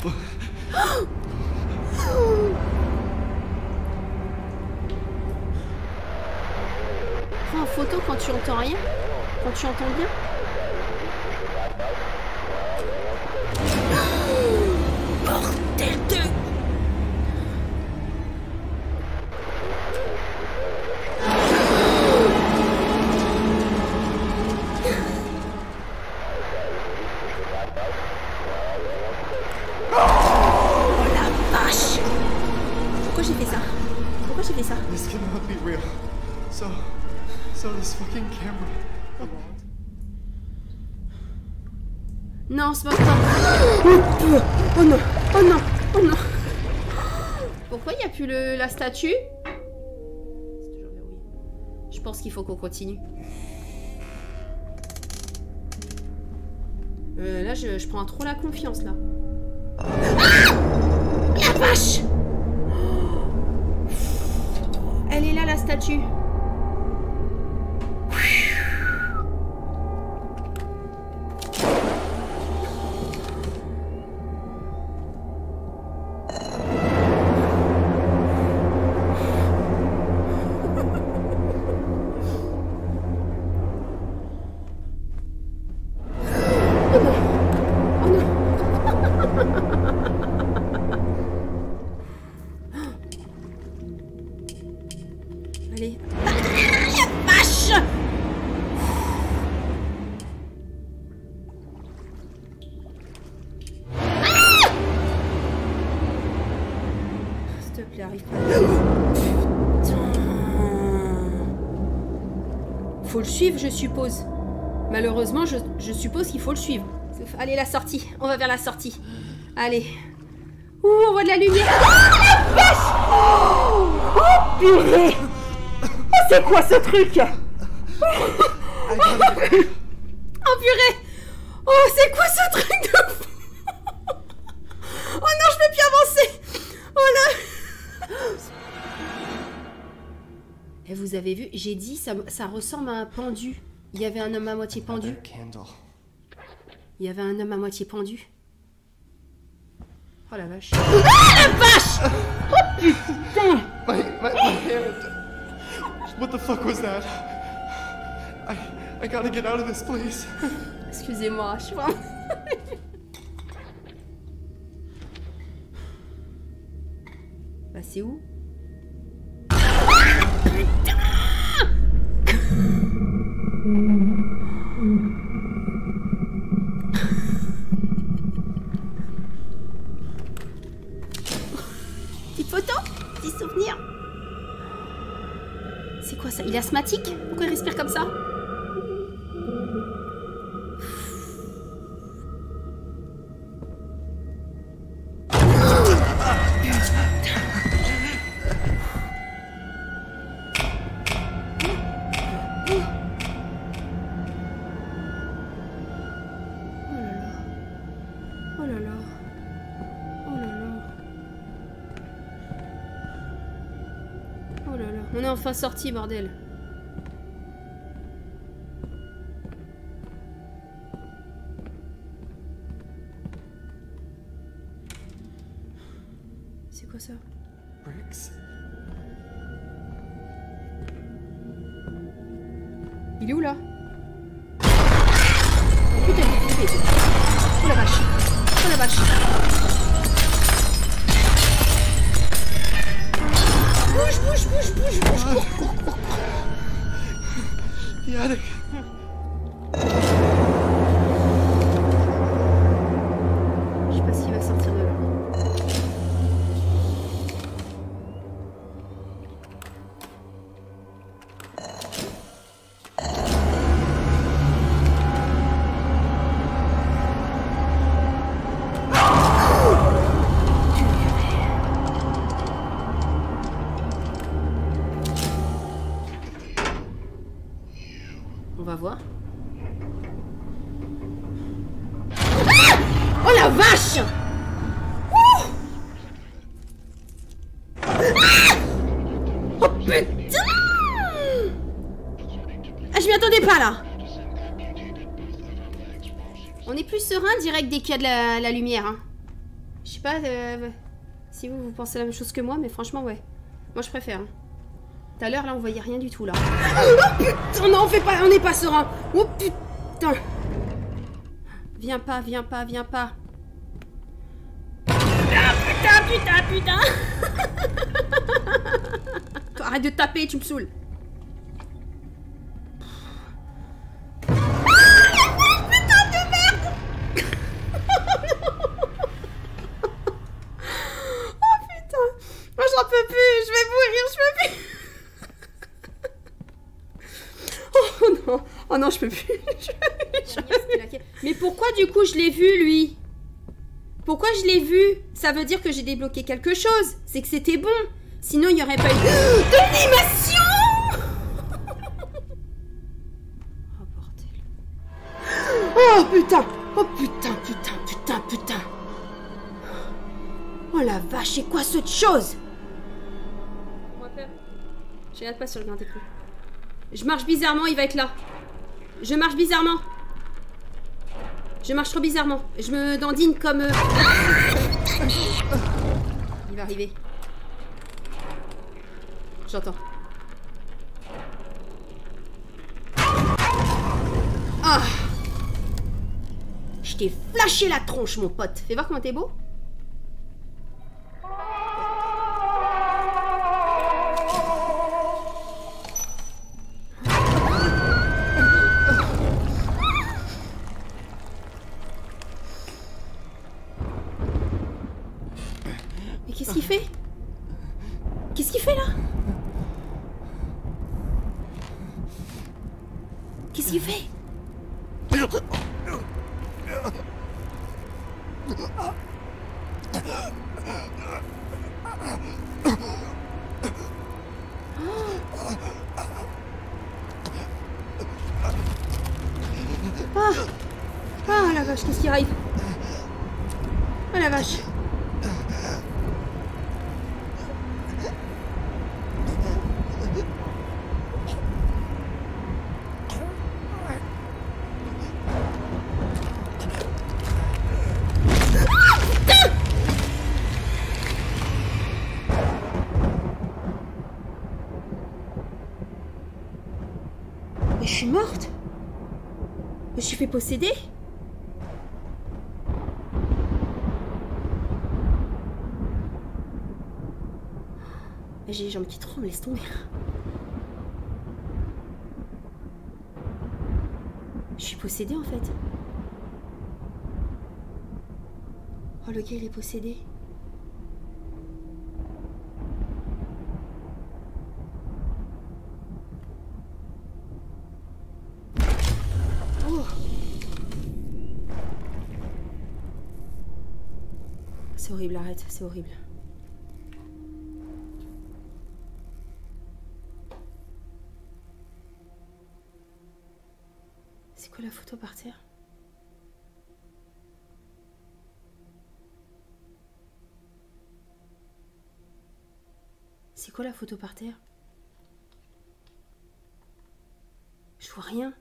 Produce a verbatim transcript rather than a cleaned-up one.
Prends en photo quand tu entends rien, quand tu entends bien. Bordel de... Non, c'est pas ça. Oh non, oh non, oh non. Pourquoi il n'y a plus le, la statue? C'est toujours verrouillé. Je pense qu'il faut qu'on continue. Euh, là, je, je prends trop la confiance, là. Ah, la vache! Elle est là, la statue. Faut le suivre, je suppose. Malheureusement, je, je suppose qu'il faut le suivre. Allez, la sortie. On va vers la sortie. Allez. Ouh, on voit de la lumière. Oh, la vache! Oh, purée! Oh, c'est quoi ce truc? Oh, purée! Oh, c'est quoi ce truc de fou? Oh non, je peux plus avancer! Oh là... Et vous avez vu, j'ai dit, ça, ça ressemble à un pendu. Il y avait un homme à moitié pendu. Il y avait un homme à moitié pendu. Oh la vache. Ah la vache! Oh putain! My, my, my hand. What the fuck was that? I, I gotta get out of this place. Excusez-moi, je suis vraiment... Bah c'est où? Petite photo, petit souvenir. C'est quoi ça? Il est asthmatique? Pourquoi il respire comme ça? On est enfin sorti, bordel. C'est quoi ça? Bricks. Il est où là? Putain, il est... Oh la vache. Oh la vache. Bouge, bouge, bouge, bouge, bouge, cours, cours, cours, cours. Yannick. Je sais pas s'il va sortir de là. On va voir. Ah! Oh la vache! Ouh! Ah! Oh putain! Ah, je m'y attendais pas là. On est plus serein direct dès qu'il y a de la, la lumière. Hein. Je sais pas euh, si vous, vous pensez la même chose que moi, mais franchement, ouais. Moi, je préfère. Tout à l'heure, là, on voyait rien du tout, là. Oh putain, non, on fait pas, on n'est pas serein. Oh putain. Viens pas, viens pas, viens pas. Ah, putain, putain, putain. Arrête de taper, tu me saoules. J'en peux plus, je vais mourir, je peux plus. Oh non, oh non, je peux plus. Je peux plus. Mais pourquoi du coup je l'ai vu lui? Pourquoi je l'ai vu? Ça veut dire que j'ai débloqué quelque chose. C'est que c'était bon. Sinon il n'y aurait pas eu d'animation. Oh bordel. Oh putain, oh putain, putain, putain, putain. Oh la vache, c'est quoi cette chose? Je regarde pas sur le grand écran. Je marche bizarrement, il va être là. Je marche bizarrement. Je marche trop bizarrement. Je me dandine comme... Euh... Ah, il va arriver. J'entends. Ah, je t'ai flashé la tronche, mon pote. Fais voir comment t'es beau. Qu'est-ce qui arrive? Oh la vache. Mais je suis morte? Je suis fait posséder? J'ai les jambes qui tremblent, laisse tomber. Je suis possédée en fait. Oh, le gars il est possédé. Oh. C'est horrible, arrête, c'est horrible. La photo par terre. C'est quoi la photo par terre? Je vois rien.